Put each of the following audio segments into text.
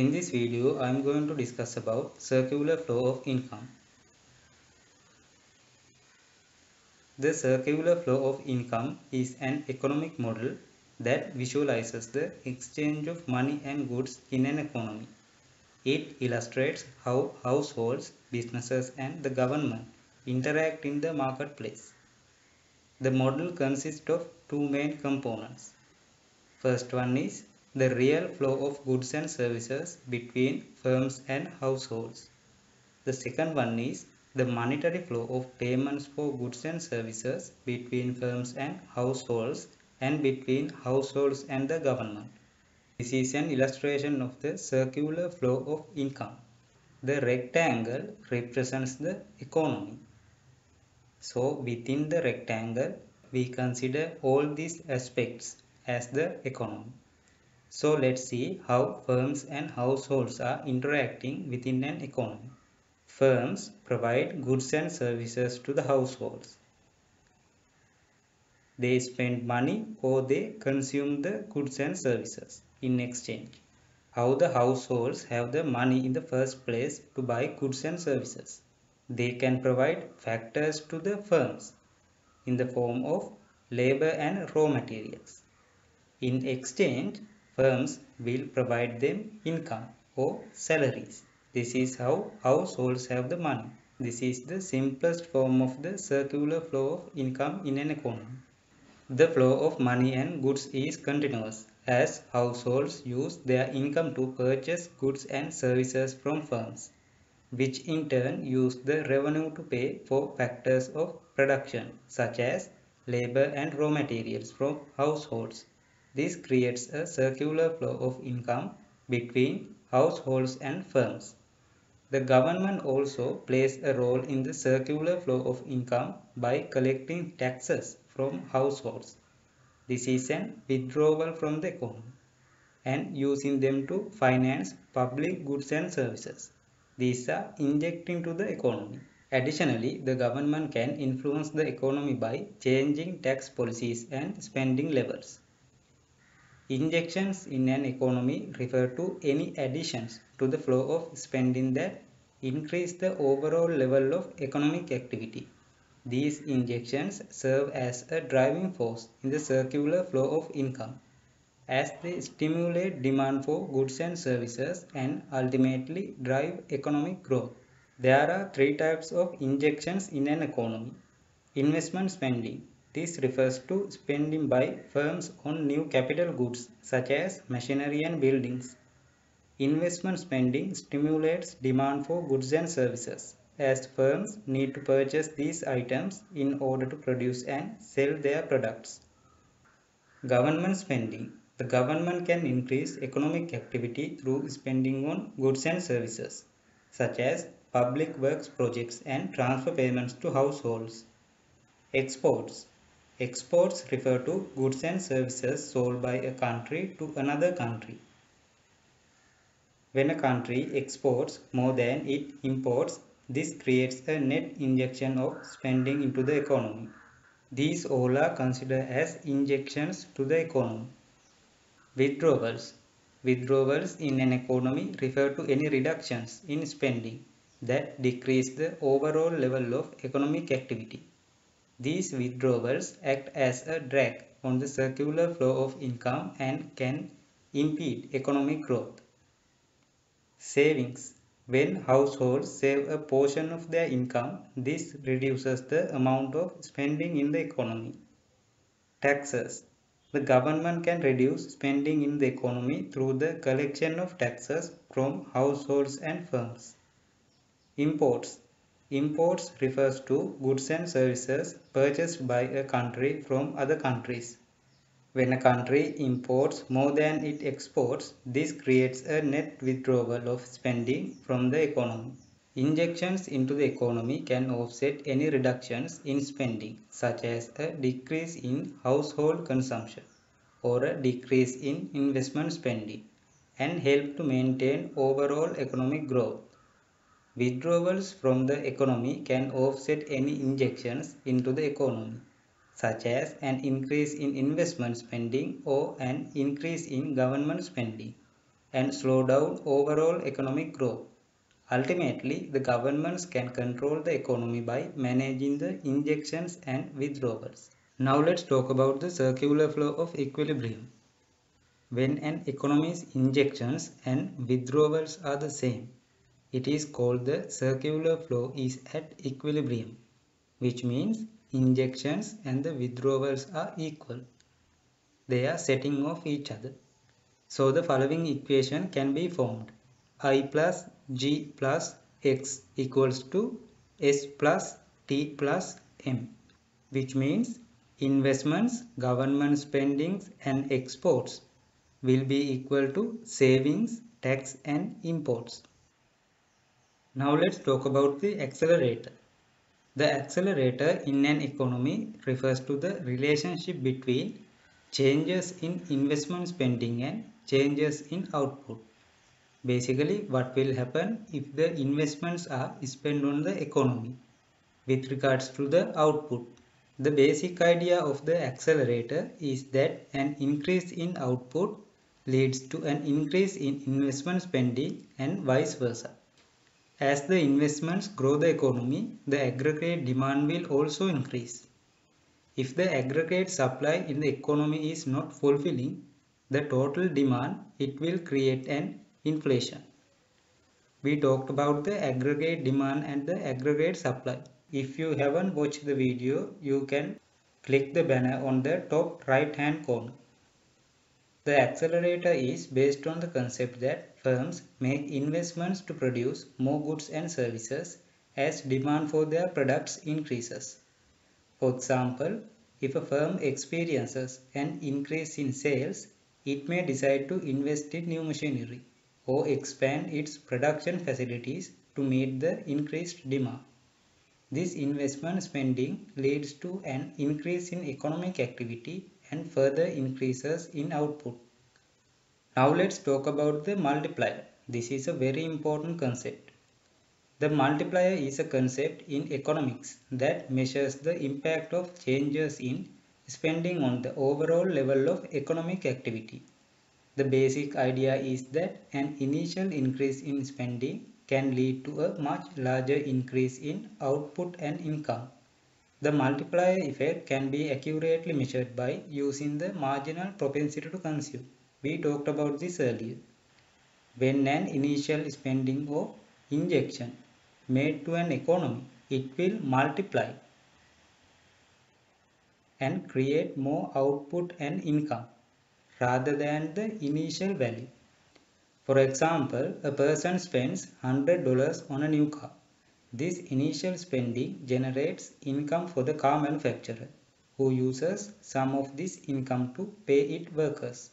In this video, I am going to discuss about circular flow of income. The circular flow of income is an economic model that visualizes the exchange of money and goods in an economy. It illustrates how households, businesses, and the government interact in the marketplace. The model consists of two main components. First one is the real flow of goods and services between firms and households. The second one is the monetary flow of payments for goods and services between firms and households and between households and the government. This is an illustration of the circular flow of income. The rectangle represents the economy. So within the rectangle, we consider all these aspects as the economy. So let's see how firms and households are interacting within an economy. Firms provide goods and services to the households. They spend money or they consume the goods and services in exchange. How the households have the money in the first place to buy goods and services? They can provide factors to the firms in the form of labor and raw materials. In exchange, firms will provide them income or salaries. This is how households have the money. This is the simplest form of the circular flow of income in an economy. The flow of money and goods is continuous as households use their income to purchase goods and services from firms, which in turn use the revenue to pay for factors of production such as labor and raw materials from households. This creates a circular flow of income between households and firms. The government also plays a role in the circular flow of income by collecting taxes from households. This is an withdrawal from the economy and using them to finance public goods and services. These are injecting to the economy. Additionally, the government can influence the economy by changing tax policies and spending levels. Injections in an economy refer to any additions to the flow of spending that increase the overall level of economic activity. These injections serve as a driving force in the circular flow of income, as they stimulate demand for goods and services and ultimately drive economic growth. There are three types of injections in an economy. Investment spending. This refers to spending by firms on new capital goods such as machinery and buildings. Investment spending stimulates demand for goods and services as firms need to purchase these items in order to produce and sell their products. Government spending. The government can increase economic activity through spending on goods and services such as public works projects and transfer payments to households. Exports. Exports refer to goods and services sold by a country to another country. When a country exports more than it imports, this creates a net injection of spending into the economy. These all are considered as injections to the economy. Withdrawals. Withdrawals in an economy refer to any reductions in spending that decrease the overall level of economic activity. These withdrawals act as a drag on the circular flow of income and can impede economic growth. Savings. When households save a portion of their income, this reduces the amount of spending in the economy. Taxes. The government can reduce spending in the economy through the collection of taxes from households and firms. Imports. Imports refers to goods and services purchased by a country from other countries. When a country imports more than it exports, this creates a net withdrawal of spending from the economy. Injections into the economy can offset any reductions in spending, such as a decrease in household consumption or a decrease in investment spending, and help to maintain overall economic growth. Withdrawals from the economy can offset any injections into the economy, such as an increase in investment spending or an increase in government spending. and slow down overall economic growth. Ultimately, the governments can control the economy by managing the injections and withdrawals. Now let's talk about the circular flow of equilibrium. When an economy's injections and withdrawals are the same, it is called the circular flow is at equilibrium, which means injections and the withdrawals are equal. They are setting off each other. So the following equation can be formed. I plus G plus X equals to S plus T plus M, which means investments, government spendings and exports will be equal to savings, tax and imports. Now let's talk about the accelerator. The accelerator in an economy refers to the relationship between changes in investment spending and changes in output. Basically, what will happen if the investments are spent on the economy with regards to the output. The basic idea of the accelerator is that an increase in output leads to an increase in investment spending and vice versa. As the investments grow the economy, the aggregate demand will also increase. If the aggregate supply in the economy is not fulfilling the total demand, it will create an inflation. We talked about the aggregate demand and the aggregate supply. If you haven't watched the video, you can click the banner on the top right hand corner. The accelerator is based on the concept that firms make investments to produce more goods and services as demand for their products increases. For example, if a firm experiences an increase in sales, it may decide to invest in new machinery or expand its production facilities to meet the increased demand. This investment spending leads to an increase in economic activity and further increases in output. Now let's talk about the multiplier. This is a very important concept. The multiplier is a concept in economics that measures the impact of changes in spending on the overall level of economic activity. The basic idea is that an initial increase in spending can lead to a much larger increase in output and income. The multiplier effect can be accurately measured by using the marginal propensity to consume. We talked about this earlier. When an initial spending or injection made to an economy, it will multiply and create more output and income rather than the initial value. For example, a person spends $100 on a new car. This initial spending generates income for the car manufacturer, who uses some of this income to pay its workers.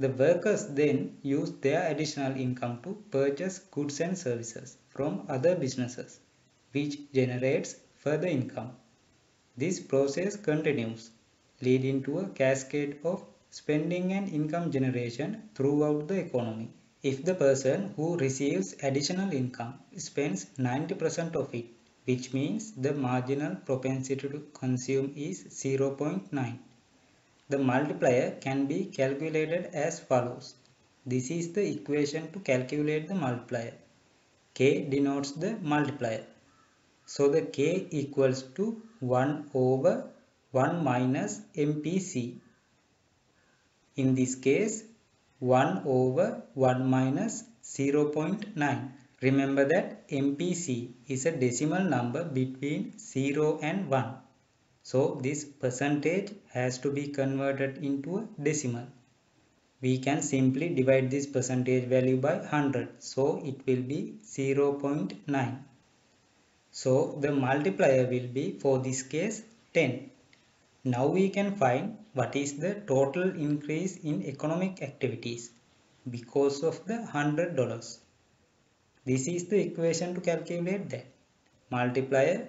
The workers then use their additional income to purchase goods and services from other businesses, which generates further income. This process continues, leading to a cascade of spending and income generation throughout the economy. If the person who receives additional income spends 90% of it, which means the marginal propensity to consume is 0.9. The multiplier can be calculated as follows. This is the equation to calculate the multiplier. K denotes the multiplier. So the K equals to 1 over 1 minus MPC. In this case, 1 over 1 minus 0.9. Remember that MPC is a decimal number between 0 and 1. So this percentage has to be converted into a decimal. We can simply divide this percentage value by 100. So it will be 0.9. So the multiplier will be, for this case, 10. Now we can find what is the total increase in economic activities because of the $100. This is the equation to calculate that. Multiplier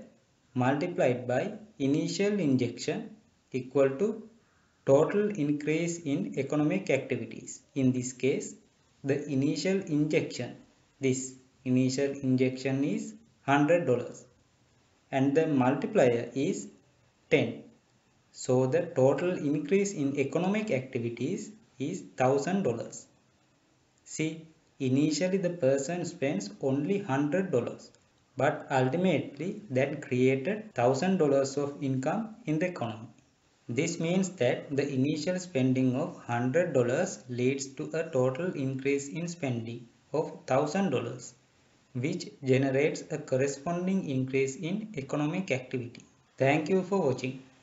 multiplied by initial injection equal to total increase in economic activities. In this case, the initial injection, this initial injection is $100 and the multiplier is 10. So the total increase in economic activities is $1,000. See, initially the person spends only $100, but ultimately that created $1,000 of income in the economy. This means that the initial spending of $100 leads to a total increase in spending of $1,000, which generates a corresponding increase in economic activity. Thank you for watching.